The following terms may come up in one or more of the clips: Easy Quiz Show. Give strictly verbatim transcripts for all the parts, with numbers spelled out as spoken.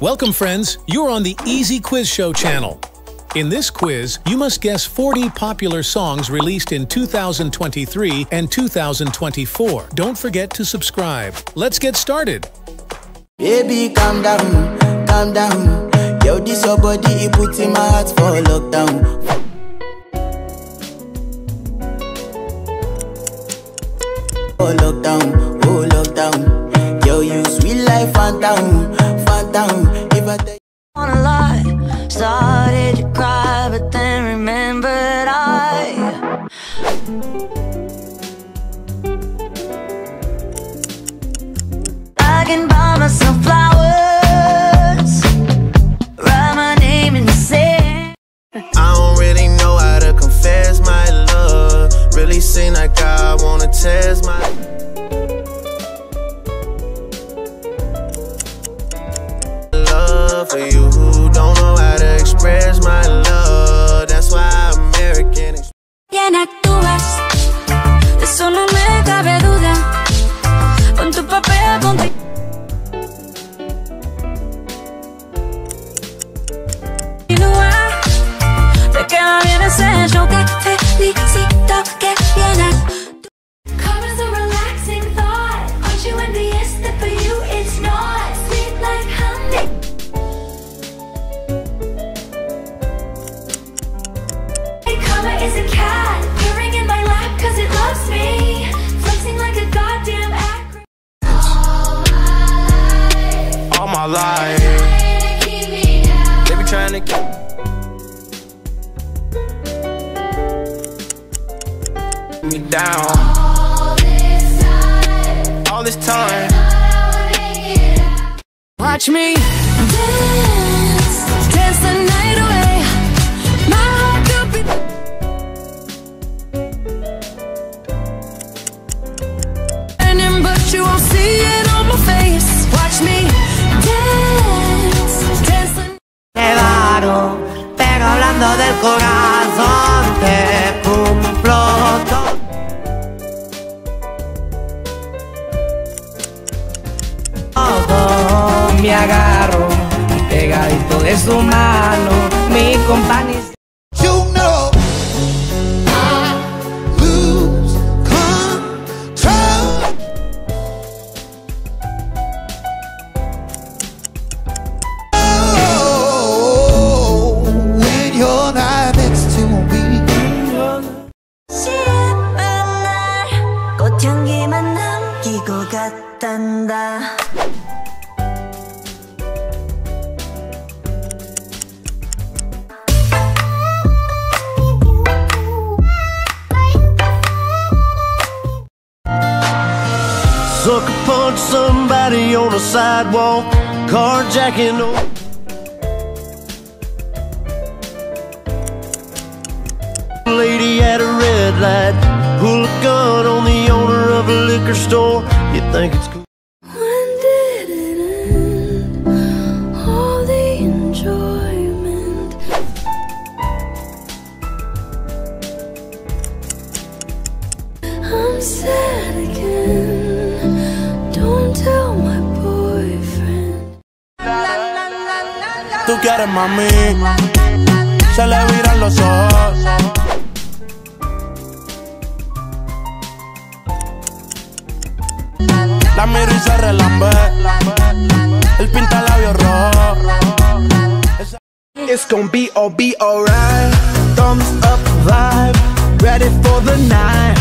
Welcome, friends. You're on the Easy Quiz Show channel. In this quiz, you must guess forty popular songs released in two thousand twenty-three and two thousand twenty-four. Don't forget to subscribe. Let's get started. Baby, calm down, calm down. Yo, this your body, it puts in my heart for lockdown. Oh, lockdown, oh, lockdown. Yo, you sweet life, phantom, phantom. If I take on a lie, started to cry, but then remembered I. I can buy myself flowers, write my name in the sand. I don't really know how to confess my love. Really seem like I wanna test my. For you who don't know how to express my love, that's why I'm American. Bien actúas, de eso no me cabe duda. Con tu papel, con tu. Te queda bien ese show, te felicito que vienes. Comes a relaxing thought. Aren't you envious that for you it's not? Sweet like honey. Is a cat purring in my lap cause it loves me, flexing like a goddamn acrobat. All my life, all my life, they be trying to keep me down. They be trying to keep me down. All this time, all this time, I wanna make it out. Watch me dance, dance the night away. You won't see it on my face. Watch me dance, dance. Te varo, pero hablando del corazón te cumplo. Todo me agarro, pegadito de su mano, mi compañía. Sucker punch somebody on the sidewalk, carjacking. Lady at a red light, pull a gun on the owner of a liquor store. You think it's cool? When did it end? All the enjoyment. I'm sad again. Tell my boyfriend. Tú quieres, mami, se le viran los ojos. La miro y se relambe. El pinta labios rojos. It's gonna be all be alright. Thumbs up vibe, ready for the night.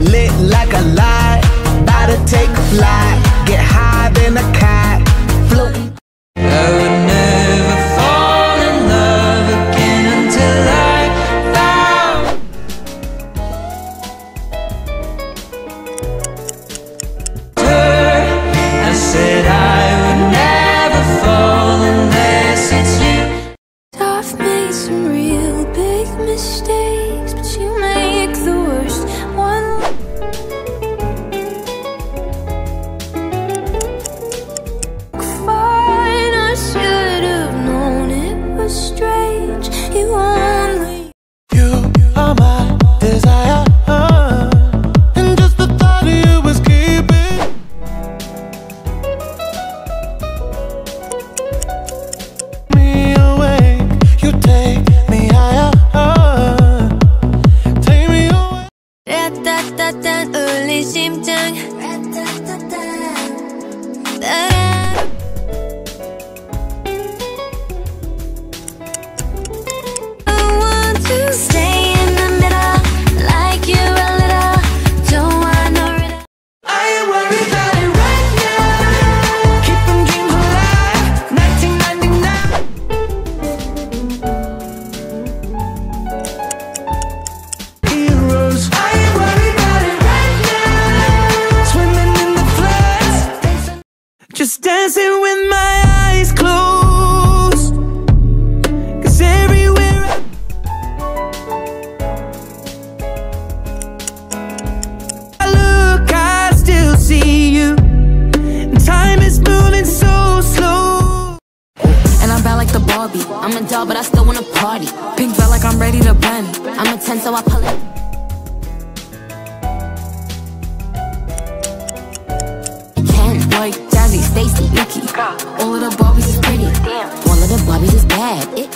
Lit like a light, about to take a flight, get high than a kite, float. I would never fall in love again until I found. Her, I said I would never fall unless it's you. I've made some real big mistakes, but you make the worst one. You are my desire, and just the thought of you was keeping. 당장 just dancing with my eyes closed, 'cause everywhere I... I look, I still see you, and time is moving so slow. And I'm bad like the Barbie, I'm a doll but I still wanna party. Pink belt like I'm ready to run, I'm a ten so I pull it. Like Jazzy, Stacy, Yuki. All of the Barbies is pretty. Damn. All of the Barbies is bad. It.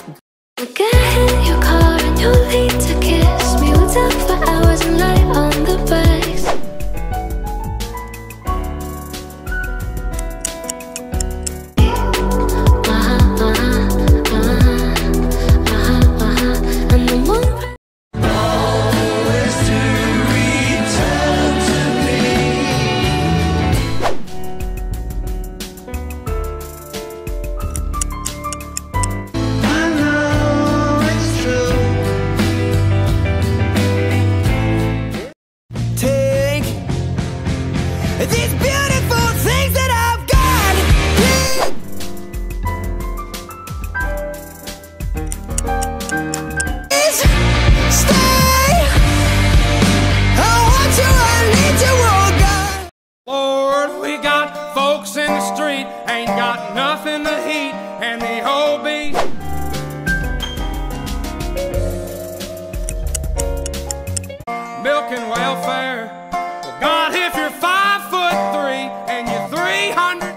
Look ahead, your car and your lead to kiss me. What's up for hours and night on the bus? Uh-huh, uh-huh, uh-huh, uh-huh, uh-huh. And the one. These beautiful things that I've got. Please stay. I want you, I need you, oh God. Lord, we got folks in the street, ain't got nothing to eat, and the whole beat. Milk and welfare. God, if you're five foot three and you're three hundred.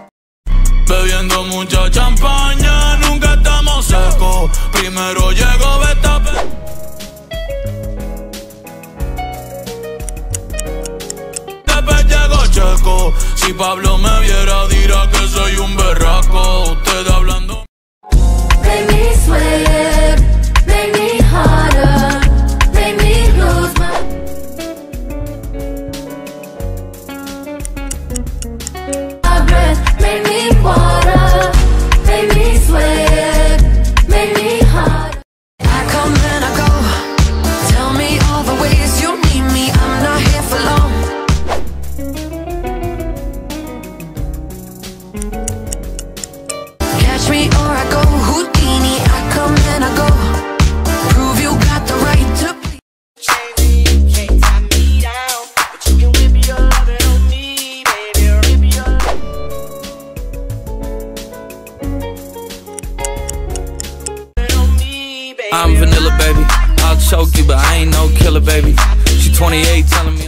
Bebiendo mucha champaña, nunca estamos secos. Primero llego, beta. Después llego checo. Si Pablo me viera, dirá que soy un berraco. Usted hablando. Make me sweat, make me harder. I'm vanilla, baby. I'll choke you, but I ain't no killer, baby. She twenty-eight, telling me.